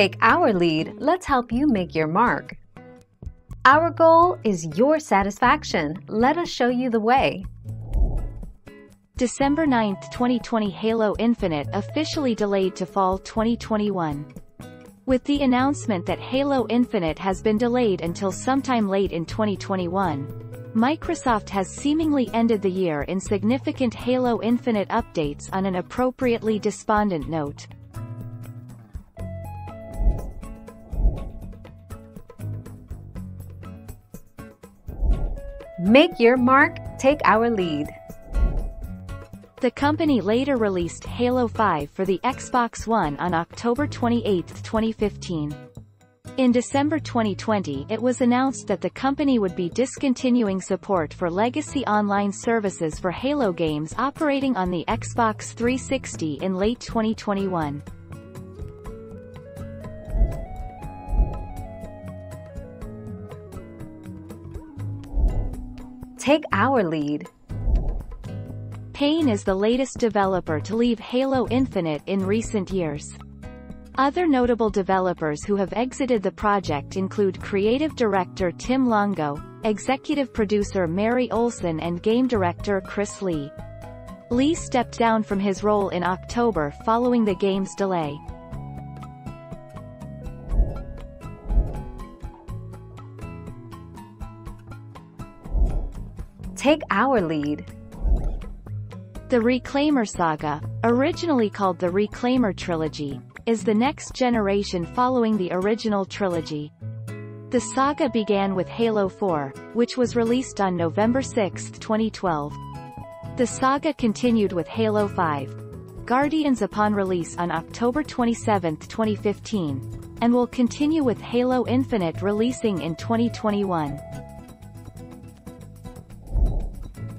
Take our lead, let's help you make your mark. Our goal is your satisfaction. Let us show you the way. December 9, 2020, Halo Infinite officially delayed to fall 2021. With the announcement that Halo Infinite has been delayed until sometime late in 2021, Microsoft has seemingly ended the year in significant Halo Infinite updates on an appropriately despondent note. Make your mark, take our lead. The company later released Halo 5 for the Xbox One on October 28, 2015. In December 2020, it was announced that the company would be discontinuing support for legacy online services for Halo games operating on the Xbox 360 in late 2021. Take our lead. Payne is the latest developer to leave Halo Infinite in recent years. Other notable developers who have exited the project include creative director Tim Longo, executive producer Mary Olson, and game director Chris Lee. Lee stepped down from his role in October following the game's delay. Take our lead. The Reclaimer Saga, originally called the Reclaimer Trilogy, is the next generation following the original trilogy. The saga began with Halo 4, which was released on November 6, 2012. The saga continued with Halo 5: Guardians upon release on October 27, 2015, and will continue with Halo Infinite releasing in 2021.